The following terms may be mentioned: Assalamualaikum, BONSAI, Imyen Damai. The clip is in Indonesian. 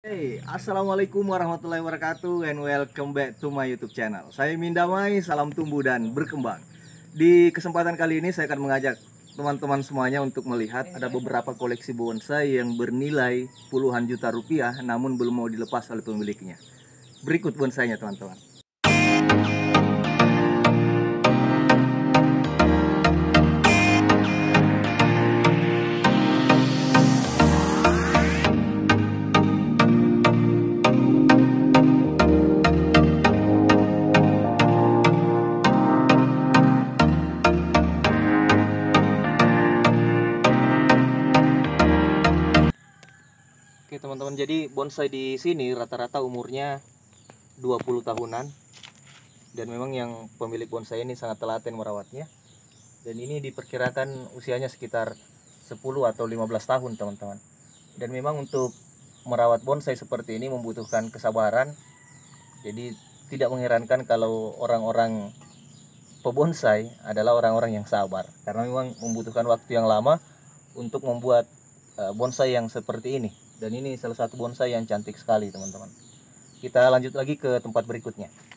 Hey, assalamualaikum warahmatullahi wabarakatuh and welcome back to my YouTube channel. Saya Imyen Damai, salam tumbuh dan berkembang. Di kesempatan kali ini saya akan mengajak teman-teman semuanya untuk melihat ada beberapa koleksi bonsai yang bernilai puluhan juta rupiah namun belum mau dilepas oleh pemiliknya. Berikut bonsainya, teman-teman. Oke teman-teman, jadi bonsai di sini rata-rata umurnya 20 tahunan dan memang yang pemilik bonsai ini sangat telaten merawatnya. Dan ini diperkirakan usianya sekitar 10 atau 15 tahun, teman-teman. Dan memang untuk merawat bonsai seperti ini membutuhkan kesabaran. Jadi tidak mengherankan kalau orang-orang pebonsai adalah orang-orang yang sabar, karena memang membutuhkan waktu yang lama untuk membuat bonsai yang seperti ini. Dan ini salah satu bonsai yang cantik sekali, teman-teman. Kita lanjut lagi ke tempat berikutnya.